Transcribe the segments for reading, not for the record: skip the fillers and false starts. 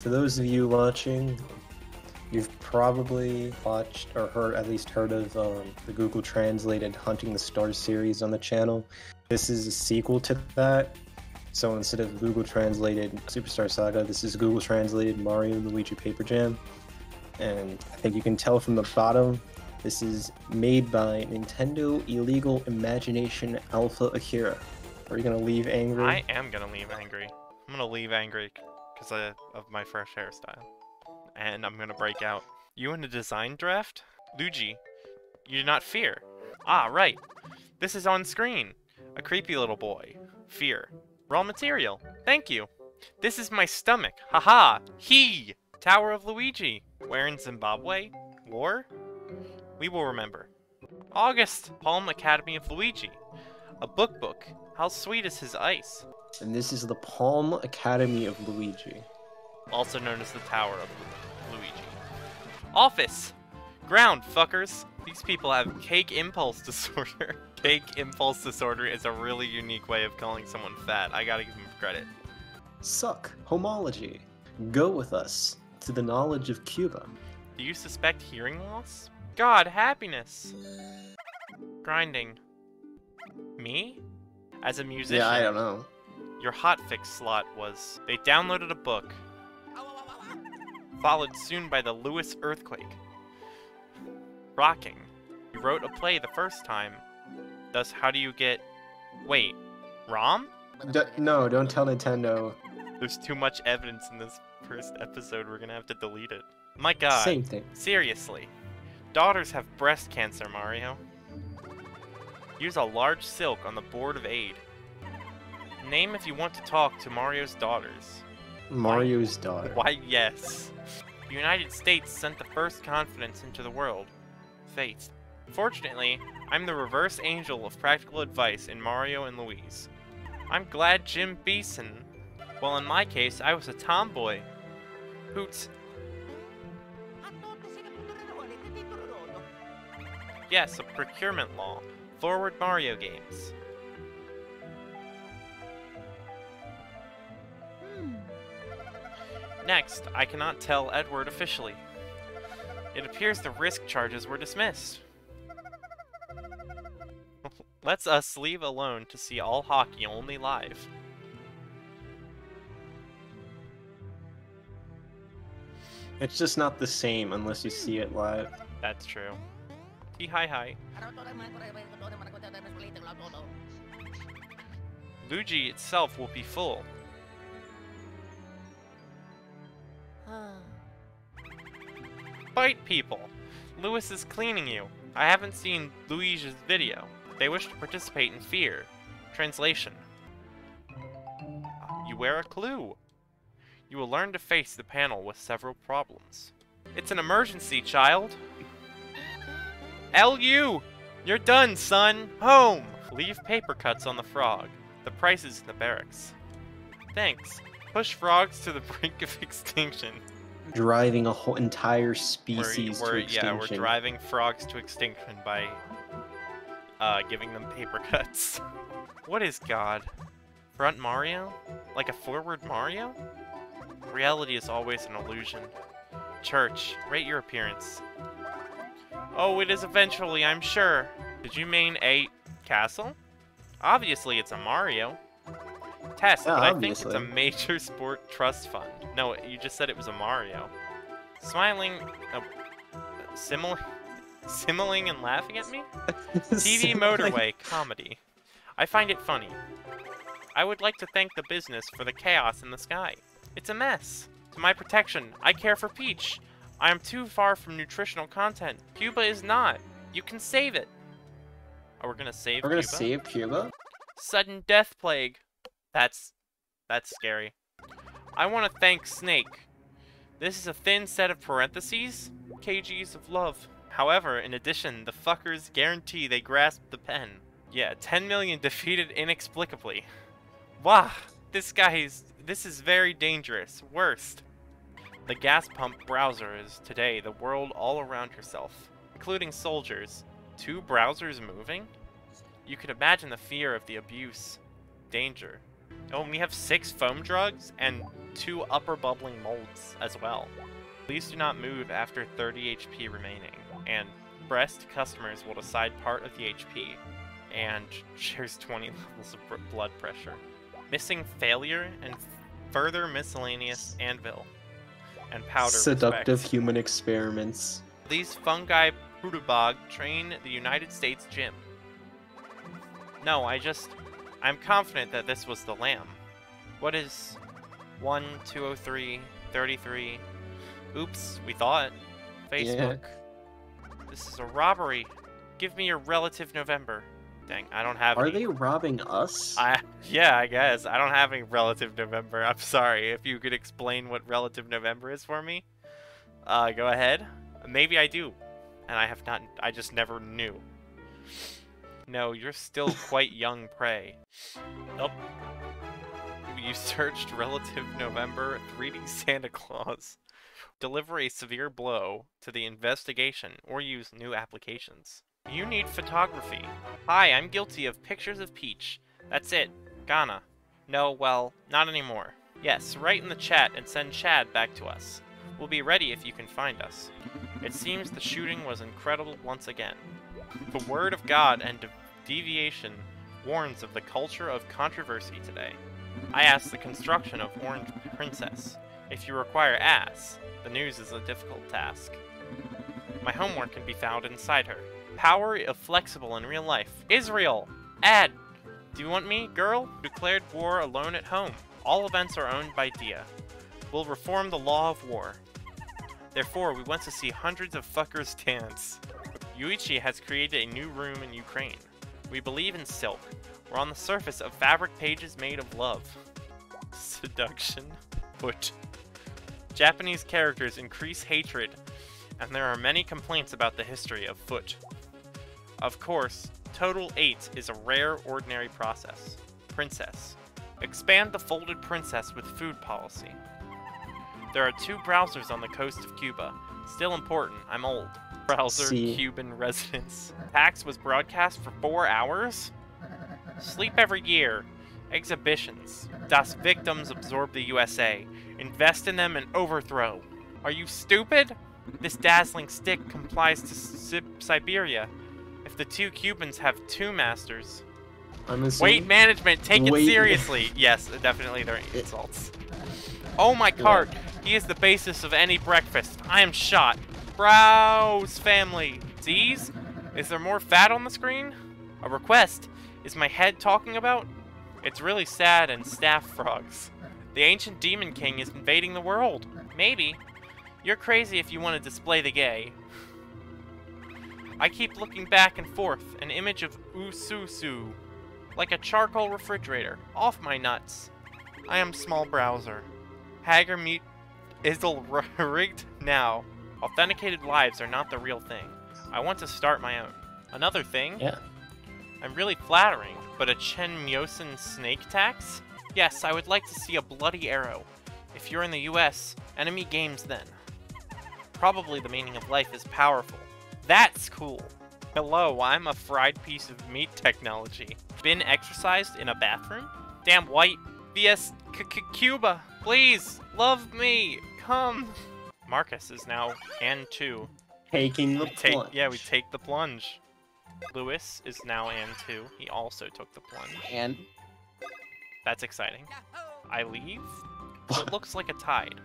For those of you watching, you've probably watched or heard, at least heard of the Google Translate and Hunting the Stars series on the channel. This is a sequel to that. So instead of Google Translated Superstar Saga, this is Google Translated Mario and Luigi Paper Jam. And I think you can tell from the bottom, this is made by Nintendo Illegal Imagination Alpha Akira. Are you gonna leave angry? I am gonna leave angry. I'm gonna leave angry. Because of my fresh hairstyle. And I'm gonna break out. You in a design draft? Luigi, you do not fear. Ah, right. This is on screen. A creepy little boy. Fear. Raw material. Thank you. This is my stomach. Haha. He! Tower of Luigi. Where in Zimbabwe? War? We will remember. August. Palm Academy of Luigi. A book. How sweet is his ice? And this is the Palm Academy of Luigi. Also known as the Tower of Luigi. Office! Ground, fuckers! These people have cake impulse disorder. Cake impulse disorder is a really unique way of calling someone fat. I gotta give them credit. Suck. Homology. Go with us to the knowledge of Cuba. Do you suspect hearing loss? God, happiness! Grinding. Me? As a musician? Yeah, I don't know. Your hotfix slot was, they downloaded a book, followed soon by the Lewis earthquake. Rocking. You wrote a play the first time, thus how do you get, wait, ROM? No, don't tell Nintendo. There's too much evidence in this first episode, we're gonna have to delete it. My god. Same thing. Seriously. Daughters have breast cancer, Mario. Use a large silk on the board of aid. Name if you want to talk to Mario's daughters. Mario's daughter. Why, yes. The United States sent the first confidence into the world. Fates. Fortunately, I'm the reverse angel of practical advice in Mario and Louise. I'm glad Jim Beeson. Well, in my case, I was a tomboy. Hoots. Yes, a procurement law. Forward Mario games. Next, I cannot tell Edward officially. It appears the risk charges were dismissed. Let's us leave alone to see all hockey only live. It's just not the same unless you see it live. That's true. Hi. Luigi itself will be full. Fight people! Lewis is cleaning you. I haven't seen Luigi's video. They wish to participate in fear. Translation. You wear a clue. You will learn to face the panel with several problems. It's an emergency, child. L.U. You're done, son. Home. Leave paper cuts on the frog. The price is in the barracks. Thanks. Push frogs to the brink of extinction. Driving a whole entire species to extinction. Yeah, we're driving frogs to extinction by giving them paper cuts. What is God? Front Mario? Like a forward Mario? Reality is always an illusion. Church, rate your appearance. Oh, it is eventually, I'm sure. Did you mean a castle? Obviously, it's a Mario. Test, yeah, but I obviously. Think it's a major sport trust fund. No, you just said it was a Mario. Smiling, smiling and laughing at me? TV motorway comedy. I find it funny. I would like to thank the business for the chaos in the sky. It's a mess. To my protection, I care for Peach. I am too far from nutritional content. Cuba is not. You can save it. Oh, we're gonna save Cuba? We're gonna save Cuba? Sudden death plague. That's scary. I want to thank Snake. This is a thin set of parentheses, kgs of love. However, in addition, the fuckers guarantee they grasp the pen. Yeah, 10 million defeated inexplicably. Wah! This is very dangerous. Worst. The gas pump browser is today the world all around yourself, including soldiers. 2 browsers moving? You could imagine the fear of the abuse. Danger. Oh, and we have 6 foam drugs and 2 upper bubbling molds as well. Please do not move after 30 HP remaining, and breast customers will decide part of the HP, and shares 20 levels of blood pressure. Missing failure and further miscellaneous anvil and powder. Seductive respect. Human experiments. These fungi Prudabog train the United States gym. No, I'm confident that this was the lamb. What is 1, 203, 33? Oops, we thought. Facebook. Yeah. This is a robbery. Give me your relative November. Dang, I don't have any. Are they robbing us? Yeah, I guess. I don't have any relative November. I'm sorry. If you could explain what relative November is for me, go ahead. Maybe I do. And I have not. I just never knew. No, you're still quite young, prey. Oh. You searched relative November 3D Santa Claus. Deliver a severe blow to the investigation or use new applications. You need photography. Hi, I'm guilty of pictures of Peach. That's it. Ghana. No, well, not anymore. Yes, write in the chat and send Chad back to us. We'll be ready if you can find us. It seems the shooting was incredible once again. The word of God and deviation warns of the culture of controversy today. I asked the construction of Orange Princess. If you require ass, the news is a difficult task. My homework can be found inside her. Power of flexible in real life. Israel! Ad! Do you want me, girl? Declared war alone at home. All events are owned by Dia. We'll reform the law of war. Therefore, we want to see hundreds of fuckers dance. Yuichi has created a new room in Ukraine. We believe in silk. We're on the surface of fabric pages made of love. Seduction. Put. Japanese characters increase hatred, and there are many complaints about the history of foot. Of course, total 8 is a rare, ordinary process. Princess. Expand the folded princess with food policy. There are 2 browsers on the coast of Cuba. Still important, I'm old. Browser See. Cuban residents. PAX was broadcast for 4 hours? Sleep every year. Exhibitions. Das victims absorb the USA. Invest in them and overthrow. Are you stupid? This dazzling stick complies to Siberia. If the 2 Cubans have 2 masters... Weight management, take it seriously! Yes, definitely they're insults. Oh my cart! He is the basis of any breakfast. I am shot. Browse, family! Z's? Is there more fat on the screen? A request? Is my head talking about? It's really sad and staff frogs. The ancient demon king is invading the world. Maybe. You're crazy if you want to display the gay. I keep looking back and forth, an image of Ususu. Like a charcoal refrigerator. Off my nuts. I am small browser. Hagger meat isle rigged now. Authenticated lives are not the real thing. I want to start my own. Another thing? Yeah. I'm really flattering, but a Chen Myosin snake tax? Yes, I would like to see a bloody arrow. If you're in the US, enemy games then. Probably the meaning of life is powerful. That's cool. Hello, I'm a fried piece of meat technology. Been exercised in a bathroom? Damn white. VS Cuba. Please, love me. Come. Marcus is now N2. Taking the plunge. Yeah, we take the plunge. Lewis is now N2. He also took the plunge. And? That's exciting. I leave? What looks like a tide.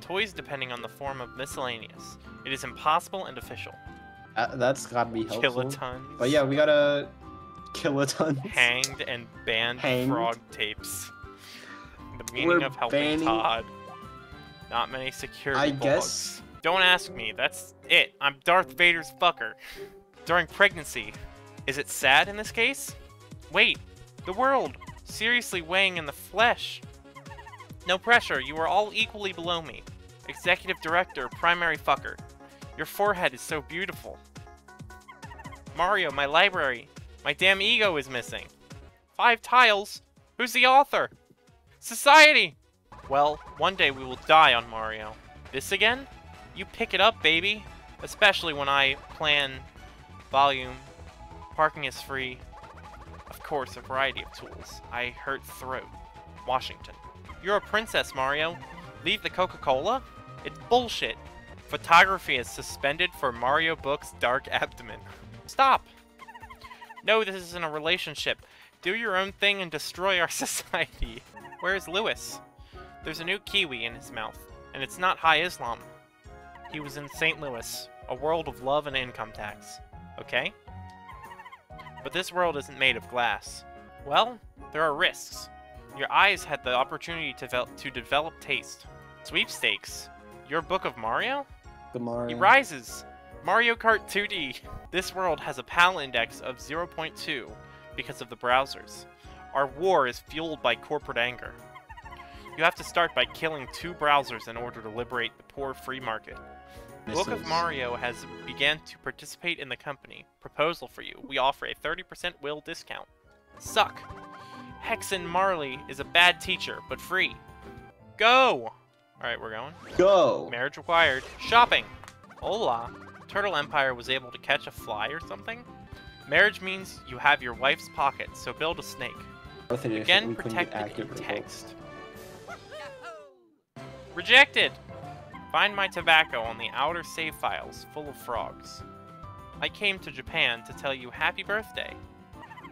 Toys depending on the form of miscellaneous. It is impossible and official. That's gotta be helpful. Kilotons. But yeah, we gotta... Kilotons. Hanged and banned frog tapes. The meaning of helping Todd. Not many security guess. Don't ask me. That's it. I'm Darth Vader's fucker. During pregnancy. Is it sad in this case? Wait. The world. Seriously weighing in the flesh. No pressure. You are all equally below me. Executive director, primary fucker. Your forehead is so beautiful. Mario, my library. My damn ego is missing. 5 tiles? Who's the author? Society! Well, one day we will die on Mario. This again? You pick it up, baby. Especially when I plan volume. Parking is free. Of course, a variety of tools. I hurt throat. Washington. You're a princess, Mario. Leave the Coca-Cola? It's bullshit. Photography is suspended for Mario Book's dark abdomen. Stop! No, this isn't a relationship. Do your own thing and destroy our society. Where's Lewis? There's a new kiwi in his mouth, and it's not high Islam. He was in St. Louis, a world of love and income tax. Okay? But this world isn't made of glass. Well, there are risks. Your eyes had the opportunity to develop taste. Sweepstakes? Your book of Mario? The Mario. He rises! Mario Kart 2D! This world has a PAL index of 0.2 because of the browsers. Our war is fueled by corporate anger. You have to start by killing 2 browsers in order to liberate the poor free market. Book of Mario has began to participate in the company. Proposal for you. We offer a 30% will discount. Suck! Hexen Marley is a bad teacher, but free. Go! Alright, we're going. Go! Marriage required. Shopping! Hola! Turtle Empire was able to catch a fly or something? Marriage means you have your wife's pocket, so build a snake. Again, protected in text. Rejected! Find my tobacco on the outer save files, full of frogs. I came to Japan to tell you happy birthday.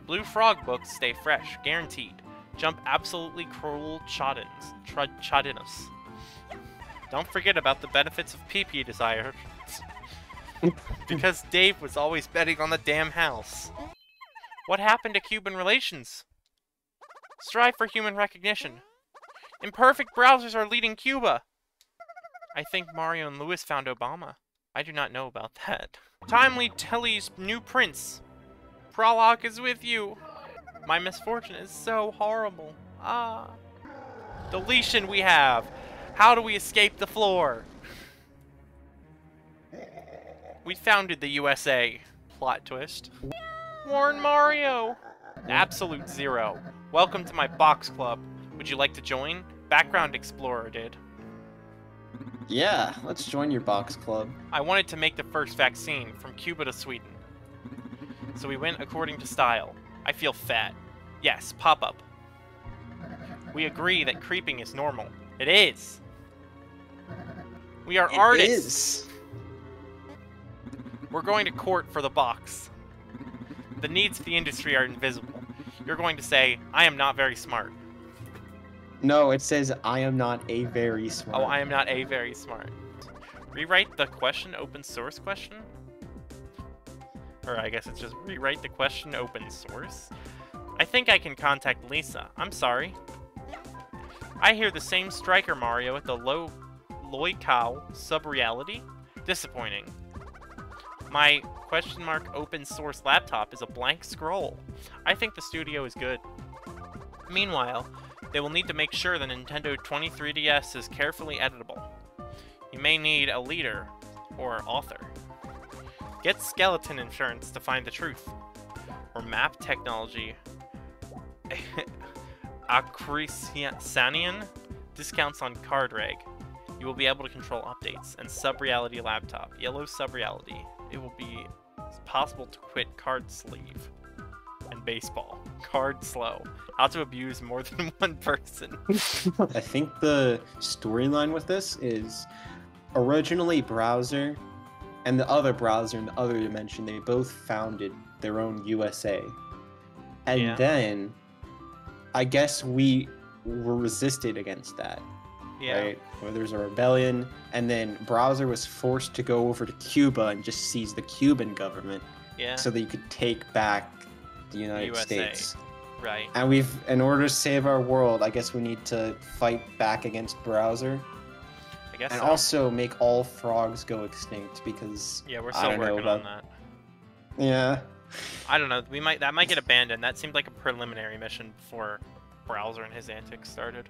Blue frog books stay fresh, guaranteed. Jump absolutely cruel chodinos. Don't forget about the benefits of PP desire. Because Dave was always betting on the damn house. What happened to Cuban relations? Strive for human recognition. Imperfect browsers are leading Cuba. I think Mario and Lewis found Obama. I do not know about that. Timely Telly's new prince. Prolock is with you. My misfortune is so horrible. Ah. Deletion we have. How do we escape the floor? We founded the USA. Plot twist. Warn Mario. Absolute zero. Welcome to my box club. Would you like to join? Background Explorer did. Yeah, let's join your box club. I wanted to make the first vaccine from Cuba to Sweden. So we went according to style. I feel fat. Yes, pop up. We agree that creeping is normal. It is. We are artists. It is. We're going to court for the box. The needs of the industry are invisible. You're going to say, I am not very smart. No, it says, I am not a very smart. Oh, I am not a very smart. Rewrite the question, open source question? Or I guess it's just rewrite the question, open source. I think I can contact Lisa. I'm sorry. I hear the same striker Mario at the Loikau sub-reality. Disappointing. My question mark open source laptop is a blank scroll. I think the studio is good. Meanwhile, they will need to make sure the Nintendo 23DS is carefully editable. You may need a leader or author. Get skeleton insurance to find the truth. Or map technology. Acrisanian discounts on card reg. You will be able to control updates and sub-reality laptop. Yellow sub-reality. It will be possible to quit card sleeve. And baseball. Card slow. How to abuse more than one person. I think the storyline with this is originally browser and the other browser in the other dimension, they both founded their own USA. And yeah. Then I guess we were resisted against that. Yeah. Right? Where there's a rebellion, and then browser was forced to go over to Cuba and just seize the Cuban government. Yeah. So that you could take back the United States. Right. And we've, in order to save our world, I guess we need to fight back against browser. I guess. And so. Also make all frogs go extinct because yeah, we're still working on that. Yeah. I don't know. We might that might get abandoned. That seemed like a preliminary mission before browser and his antics started.